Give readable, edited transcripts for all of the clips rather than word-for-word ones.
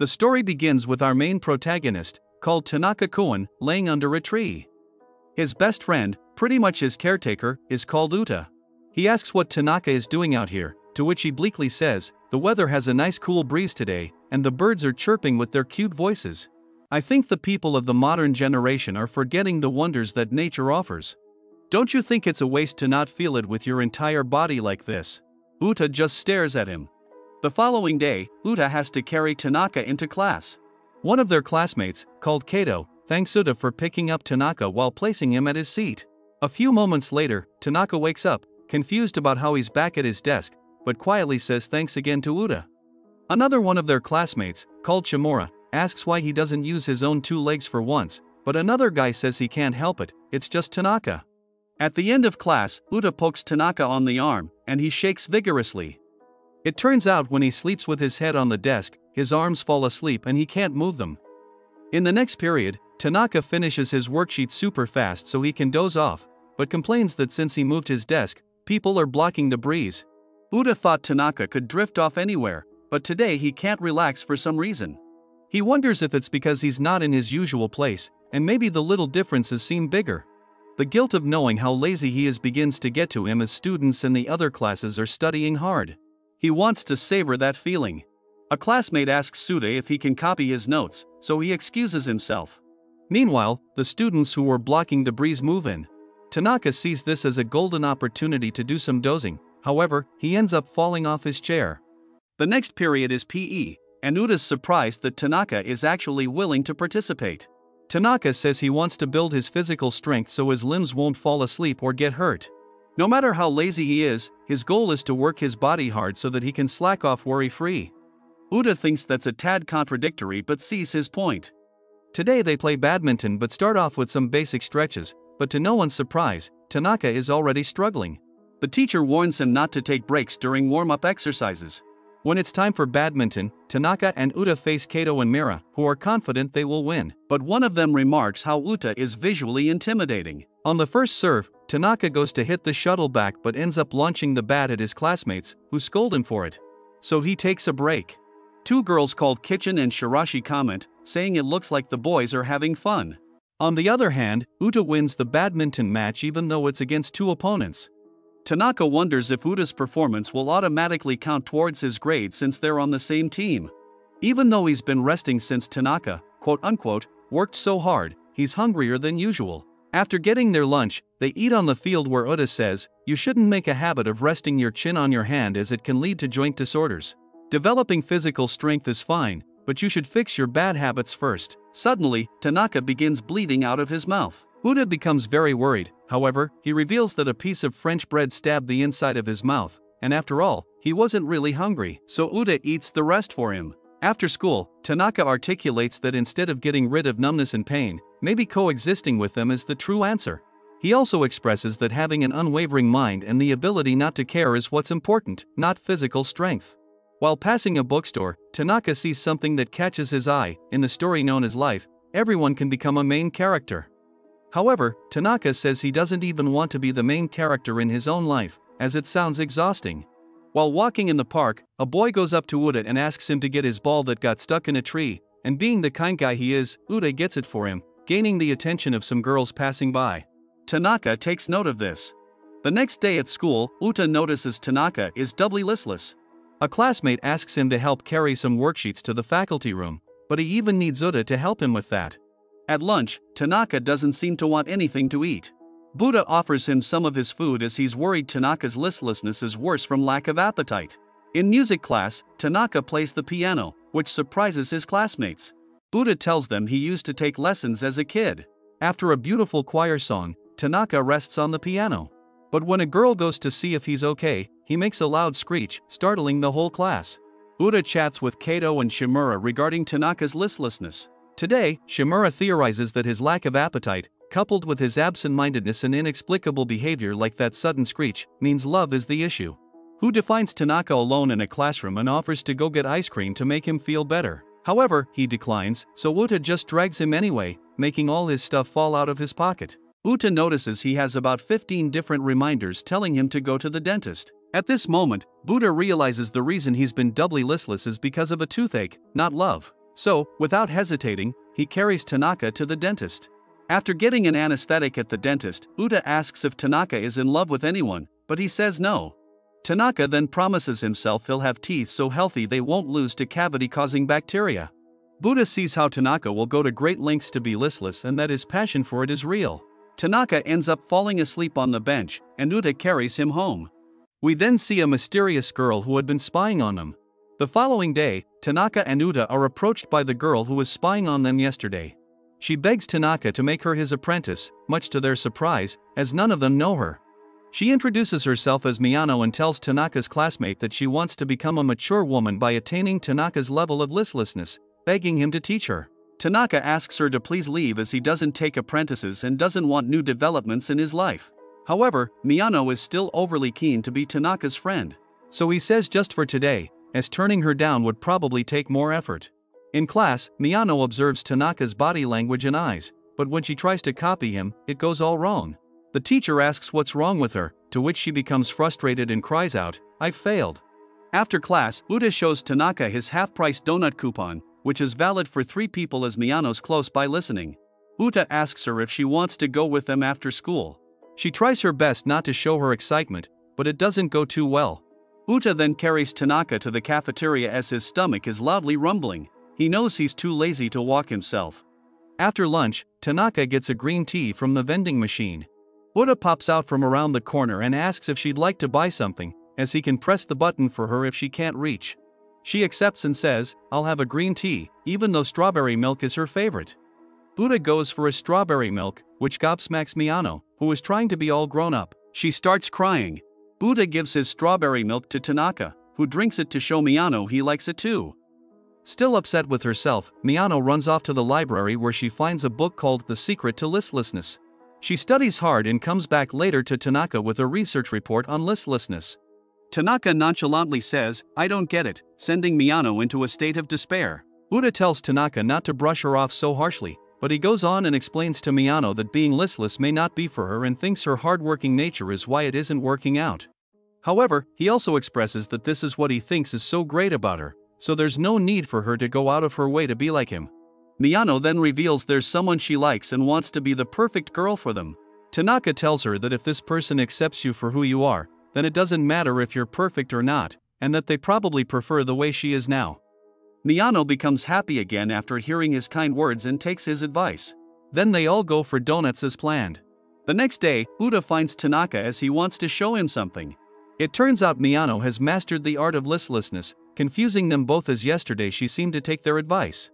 The story begins with our main protagonist, called Tanaka Koen, laying under a tree. His best friend, pretty much his caretaker, is called Uta. He asks what Tanaka is doing out here, to which he bleakly says, "The weather has a nice cool breeze today, and the birds are chirping with their cute voices." I think the people of the modern generation are forgetting the wonders that nature offers. Don't you think it's a waste to not feel it with your entire body like this? Uta just stares at him. The following day, Uta has to carry Tanaka into class. One of their classmates, called Kato, thanks Uta for picking up Tanaka while placing him at his seat. A few moments later, Tanaka wakes up, confused about how he's back at his desk, but quietly says thanks again to Uta. Another one of their classmates, called Shimura, asks why he doesn't use his own two legs for once, but another guy says he can't help it, it's just Tanaka. At the end of class, Uta pokes Tanaka on the arm, and he shakes vigorously. It turns out when he sleeps with his head on the desk, his arms fall asleep and he can't move them. In the next period, Tanaka finishes his worksheet super fast so he can doze off, but complains that since he moved his desk, people are blocking the breeze. Uta thought Tanaka could drift off anywhere, but today he can't relax for some reason. He wonders if it's because he's not in his usual place, and maybe the little differences seem bigger. The guilt of knowing how lazy he is begins to get to him as students in the other classes are studying hard. He wants to savor that feeling. A classmate asks Suda if he can copy his notes, so he excuses himself. Meanwhile, the students who were blocking the breeze move in. Tanaka sees this as a golden opportunity to do some dozing, however, he ends up falling off his chair. The next period is PE, and Uda's surprised that Tanaka is actually willing to participate. Tanaka says he wants to build his physical strength so his limbs won't fall asleep or get hurt. No matter how lazy he is, his goal is to work his body hard so that he can slack off worry-free. Uta thinks that's a tad contradictory but sees his point. Today they play badminton but start off with some basic stretches, but to no one's surprise, Tanaka is already struggling. The teacher warns him not to take breaks during warm-up exercises. When it's time for badminton, Tanaka and Uta face Kato and Mira, who are confident they will win, but one of them remarks how Uta is visually intimidating. On the first serve, Tanaka goes to hit the shuttle back but ends up launching the bat at his classmates, who scold him for it. So he takes a break. Two girls called Kitchen and Shiraishi comment, saying it looks like the boys are having fun. On the other hand, Uta wins the badminton match even though it's against two opponents. Tanaka wonders if Uda's performance will automatically count towards his grade since they're on the same team. Even though he's been resting since Tanaka, quote-unquote, worked so hard, he's hungrier than usual. After getting their lunch, they eat on the field where Uta says, "You shouldn't make a habit of resting your chin on your hand as it can lead to joint disorders. Developing physical strength is fine, but you should fix your bad habits first." Suddenly, Tanaka begins bleeding out of his mouth. Uta becomes very worried, however, he reveals that a piece of French bread stabbed the inside of his mouth, and after all, he wasn't really hungry, so Uta eats the rest for him. After school, Tanaka articulates that instead of getting rid of numbness and pain, maybe coexisting with them is the true answer. He also expresses that having an unwavering mind and the ability not to care is what's important, not physical strength. While passing a bookstore, Tanaka sees something that catches his eye. In the story known as Life, everyone can become a main character. However, Tanaka says he doesn't even want to be the main character in his own life, as it sounds exhausting. While walking in the park, a boy goes up to Uta and asks him to get his ball that got stuck in a tree, and being the kind guy he is, Uta gets it for him, gaining the attention of some girls passing by. Tanaka takes note of this. The next day at school, Uta notices Tanaka is doubly listless. A classmate asks him to help carry some worksheets to the faculty room, but he even needs Uta to help him with that. At lunch, Tanaka doesn't seem to want anything to eat. Buddha offers him some of his food as he's worried Tanaka's listlessness is worse from lack of appetite. In music class, Tanaka plays the piano, which surprises his classmates. Buddha tells them he used to take lessons as a kid. After a beautiful choir song, Tanaka rests on the piano. But when a girl goes to see if he's okay, he makes a loud screech, startling the whole class. Uta chats with Kato and Shimura regarding Tanaka's listlessness. Today, Shimura theorizes that his lack of appetite, coupled with his absent-mindedness and inexplicable behavior like that sudden screech, means love is the issue. Who defines Tanaka alone in a classroom and offers to go get ice cream to make him feel better. However, he declines, so Uta just drags him anyway, making all his stuff fall out of his pocket. Uta notices he has about 15 different reminders telling him to go to the dentist. At this moment, Buddha realizes the reason he's been doubly listless is because of a toothache, not love. So, without hesitating, he carries Tanaka to the dentist. After getting an anesthetic at the dentist, Uta asks if Tanaka is in love with anyone, but he says no. Tanaka then promises himself he'll have teeth so healthy they won't lose to cavity-causing bacteria. Buddha sees how Tanaka will go to great lengths to be listless and that his passion for it is real. Tanaka ends up falling asleep on the bench, and Uta carries him home. We then see a mysterious girl who had been spying on them. The following day, Tanaka and Uta are approached by the girl who was spying on them yesterday. She begs Tanaka to make her his apprentice, much to their surprise, as none of them know her. She introduces herself as Miyano and tells Tanaka's classmate that she wants to become a mature woman by attaining Tanaka's level of listlessness, begging him to teach her. Tanaka asks her to please leave as he doesn't take apprentices and doesn't want new developments in his life. However, Miyano is still overly keen to be Tanaka's friend. So he says just for today, as turning her down would probably take more effort. In class, Miyano observes Tanaka's body language and eyes, but when she tries to copy him, it goes all wrong. The teacher asks what's wrong with her, to which she becomes frustrated and cries out, "I failed." After class, Uta shows Tanaka his half-price donut coupon, which is valid for 3 people as Miyano's close by listening. Uta asks her if she wants to go with them after school. She tries her best not to show her excitement, but it doesn't go too well. Uta then carries Tanaka to the cafeteria as his stomach is loudly rumbling. He knows he's too lazy to walk himself. After lunch, Tanaka gets a green tea from the vending machine. Uta pops out from around the corner and asks if she'd like to buy something, as he can press the button for her if she can't reach. She accepts and says, "I'll have a green tea," even though strawberry milk is her favorite. Uta goes for a strawberry milk, which gobsmacks Miyano, who is trying to be all grown up. She starts crying. Uta gives his strawberry milk to Tanaka, who drinks it to show Miyano he likes it too. Still upset with herself, Miyano runs off to the library where she finds a book called The Secret to Listlessness. She studies hard and comes back later to Tanaka with a research report on listlessness. Tanaka nonchalantly says, "I don't get it," sending Miyano into a state of despair. Uta tells Tanaka not to brush her off so harshly, but he goes on and explains to Miyano that being listless may not be for her and thinks her hardworking nature is why it isn't working out. However, he also expresses that this is what he thinks is so great about her, so there's no need for her to go out of her way to be like him. Miyano then reveals there's someone she likes and wants to be the perfect girl for them. Tanaka tells her that if this person accepts you for who you are, then it doesn't matter if you're perfect or not, and that they probably prefer the way she is now. Miyano becomes happy again after hearing his kind words and takes his advice. Then they all go for donuts as planned. The next day, Uta finds Tanaka as he wants to show him something. It turns out Miyano has mastered the art of listlessness, confusing them both as yesterday she seemed to take their advice.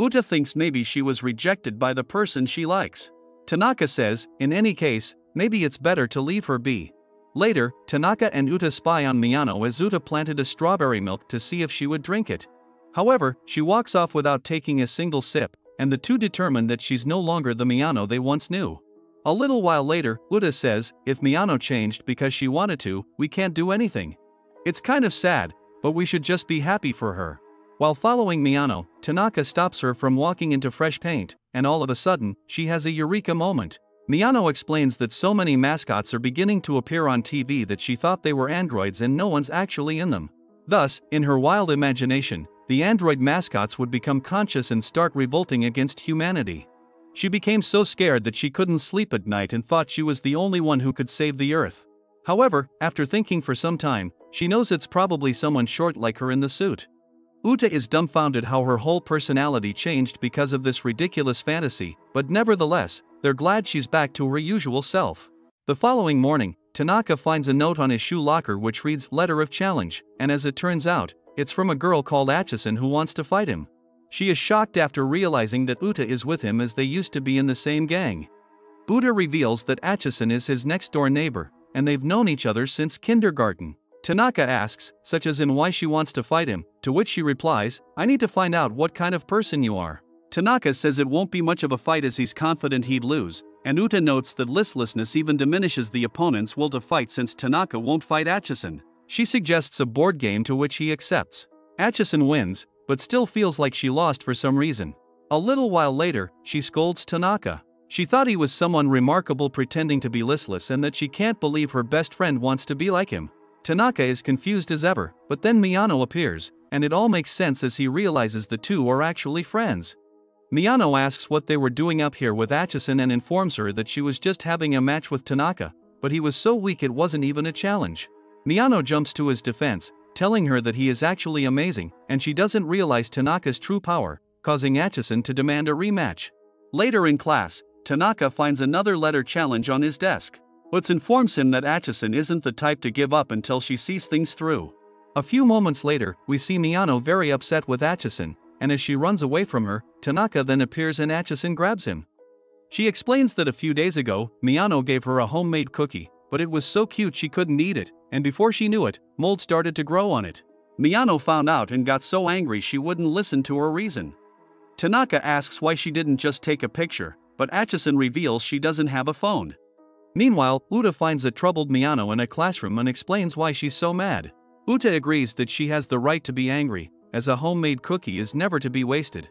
Uta thinks maybe she was rejected by the person she likes. Tanaka says, in any case, maybe it's better to leave her be. Later, Tanaka and Uta spy on Miyano as Uta planted a strawberry milk to see if she would drink it. However, she walks off without taking a single sip, and the two determine that she's no longer the Miyano they once knew. A little while later, Uta says, if Miyano changed because she wanted to, we can't do anything. It's kind of sad, but we should just be happy for her. While following Miyano, Tanaka stops her from walking into fresh paint, and all of a sudden, she has a eureka moment. Miyano explains that so many mascots are beginning to appear on TV that she thought they were androids and no one's actually in them. Thus, in her wild imagination, the android mascots would become conscious and start revolting against humanity. She became so scared that she couldn't sleep at night and thought she was the only one who could save the Earth. However, after thinking for some time, she knows it's probably someone short like her in the suit. Uta is dumbfounded how her whole personality changed because of this ridiculous fantasy, but nevertheless, they're glad she's back to her usual self. The following morning, Tanaka finds a note on his shoe locker which reads "Letter of Challenge," and as it turns out, it's from a girl called Atchison who wants to fight him. She is shocked after realizing that Uta is with him as they used to be in the same gang. Uta reveals that Atchison is his next-door neighbor, and they've known each other since kindergarten. Tanaka asks, such as in why she wants to fight him, to which she replies, "I need to find out what kind of person you are." Tanaka says it won't be much of a fight as he's confident he'd lose, and Uta notes that listlessness even diminishes the opponent's will to fight since Tanaka won't fight Atchison. She suggests a board game to which he accepts. Atchison wins, but still feels like she lost for some reason. A little while later, she scolds Tanaka. She thought he was someone remarkable pretending to be listless and that she can't believe her best friend wants to be like him. Tanaka is confused as ever, but then Miyano appears, and it all makes sense as he realizes the two are actually friends. Miyano asks what they were doing up here with Acheson and informs her that she was just having a match with Tanaka, but he was so weak it wasn't even a challenge. Miyano jumps to his defense, telling her that he is actually amazing, and she doesn't realize Tanaka's true power, causing Acheson to demand a rematch. Later in class, Tanaka finds another letter challenge on his desk. Uts informs him that Acheson isn't the type to give up until she sees things through. A few moments later, we see Miyano very upset with Acheson, and as she runs away from her, Tanaka then appears and Acheson grabs him. She explains that a few days ago, Miyano gave her a homemade cookie, but it was so cute she couldn't eat it, and before she knew it, mold started to grow on it. Miyano found out and got so angry she wouldn't listen to her reason. Tanaka asks why she didn't just take a picture, but Acheson reveals she doesn't have a phone. Meanwhile, Uta finds a troubled Miyano in a classroom and explains why she's so mad. Uta agrees that she has the right to be angry, as a homemade cookie is never to be wasted.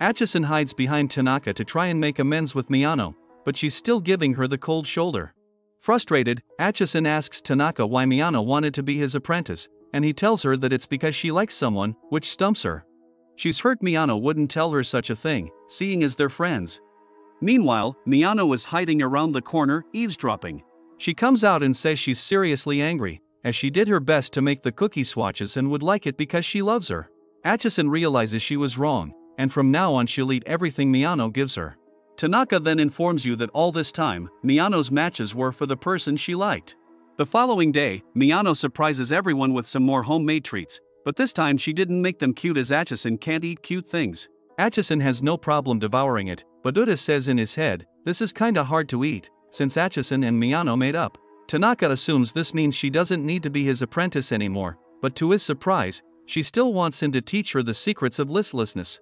Acheson hides behind Tanaka to try and make amends with Miyano, but she's still giving her the cold shoulder. Frustrated, Acheson asks Tanaka why Miyano wanted to be his apprentice, and he tells her that it's because she likes someone, which stumps her. She's hurt Miyano wouldn't tell her such a thing, seeing as they're friends. Meanwhile, Miyano is hiding around the corner, eavesdropping. She comes out and says she's seriously angry, as she did her best to make the cookie swatches and would like it because she loves her. Acheson realizes she was wrong, and from now on she'll eat everything Miyano gives her. Tanaka then informs you that all this time, Miyano's matches were for the person she liked. The following day, Miyano surprises everyone with some more homemade treats, but this time she didn't make them cute as Acheson can't eat cute things. Acheson has no problem devouring it, but Uta says in his head, this is kinda hard to eat, since Acheson and Miyano made up. Tanaka assumes this means she doesn't need to be his apprentice anymore, but to his surprise, she still wants him to teach her the secrets of listlessness.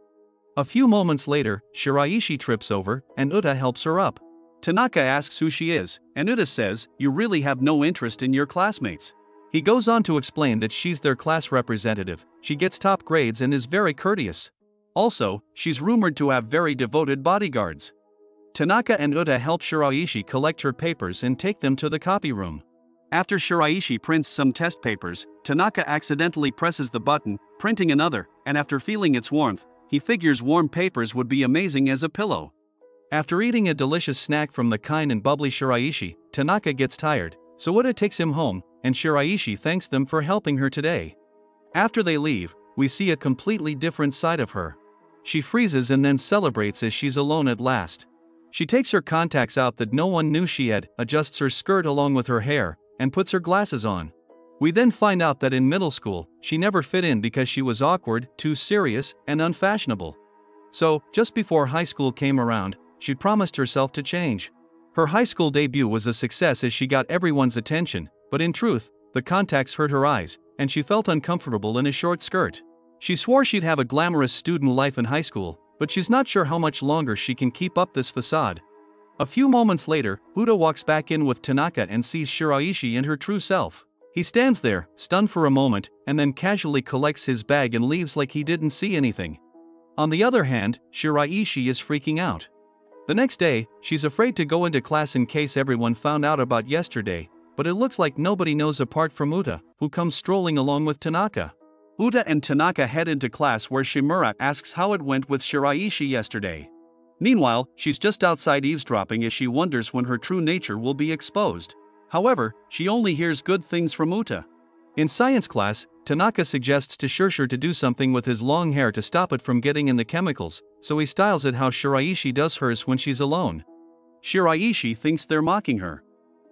A few moments later, Shiraishi trips over, and Uta helps her up. Tanaka asks who she is, and Uta says, you really have no interest in your classmates. He goes on to explain that she's their class representative, she gets top grades and is very courteous. Also, she's rumored to have very devoted bodyguards. Tanaka and Uta help Shiraishi collect her papers and take them to the copy room. After Shiraishi prints some test papers, Tanaka accidentally presses the button, printing another, and after feeling its warmth, he figures warm papers would be amazing as a pillow. After eating a delicious snack from the kind and bubbly Shiraishi, Tanaka gets tired, so Uta takes him home, and Shiraishi thanks them for helping her today. After they leave, we see a completely different side of her. She freezes and then celebrates as she's alone at last. She takes her contacts out that no one knew she had, adjusts her skirt along with her hair, and puts her glasses on. We then find out that in middle school, she never fit in because she was awkward, too serious, and unfashionable. So, just before high school came around, she promised herself to change. Her high school debut was a success as she got everyone's attention, but in truth, the contacts hurt her eyes, and she felt uncomfortable in a short skirt. She swore she'd have a glamorous student life in high school, but she's not sure how much longer she can keep up this facade. A few moments later, Uta walks back in with Tanaka and sees Shiraishi in her true self. He stands there, stunned for a moment, and then casually collects his bag and leaves like he didn't see anything. On the other hand, Shiraishi is freaking out. The next day, she's afraid to go into class in case everyone found out about yesterday, but it looks like nobody knows apart from Uta, who comes strolling along with Tanaka. Uta and Tanaka head into class where Shimura asks how it went with Shiraishi yesterday. Meanwhile, she's just outside eavesdropping as she wonders when her true nature will be exposed. However, she only hears good things from Uta. In science class, Tanaka suggests to Shiraishi to do something with his long hair to stop it from getting in the chemicals, so he styles it how Shiraishi does hers when she's alone. Shiraishi thinks they're mocking her.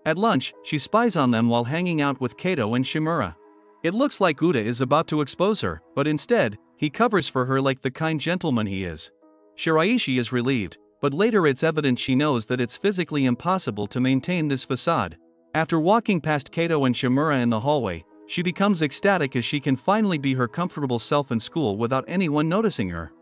At lunch, she spies on them while hanging out with Kato and Shimura. It looks like Uta is about to expose her, but instead, he covers for her like the kind gentleman he is. Shiraishi is relieved, but later it's evident she knows that it's physically impossible to maintain this facade. After walking past Kato and Shimura in the hallway, she becomes ecstatic as she can finally be her comfortable self in school without anyone noticing her.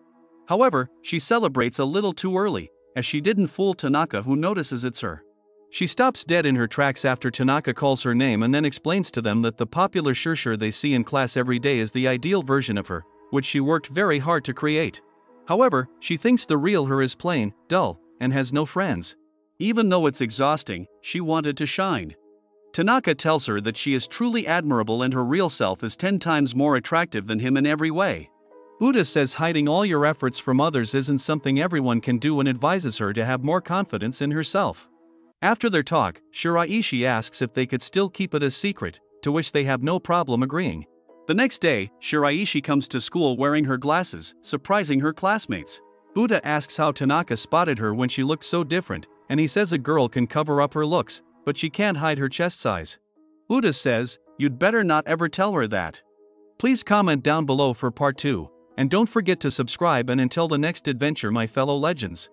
However, she celebrates a little too early, as she didn't fool Tanaka who notices it's her. She stops dead in her tracks after Tanaka calls her name and then explains to them that the popular Shiraishi they see in class every day is the ideal version of her, which she worked very hard to create. However, she thinks the real her is plain, dull, and has no friends. Even though it's exhausting, she wanted to shine. Tanaka tells her that she is truly admirable and her real self is 10 times more attractive than him in every way. Uta says hiding all your efforts from others isn't something everyone can do and advises her to have more confidence in herself. After their talk, Shiraishi asks if they could still keep it a secret, to which they have no problem agreeing. The next day, Shiraishi comes to school wearing her glasses, surprising her classmates. Uta asks how Tanaka spotted her when she looked so different, and he says a girl can cover up her looks, but she can't hide her chest size. Uta says, "You'd better not ever tell her that." Please comment down below for part 2, and don't forget to subscribe, and until the next adventure, my fellow legends.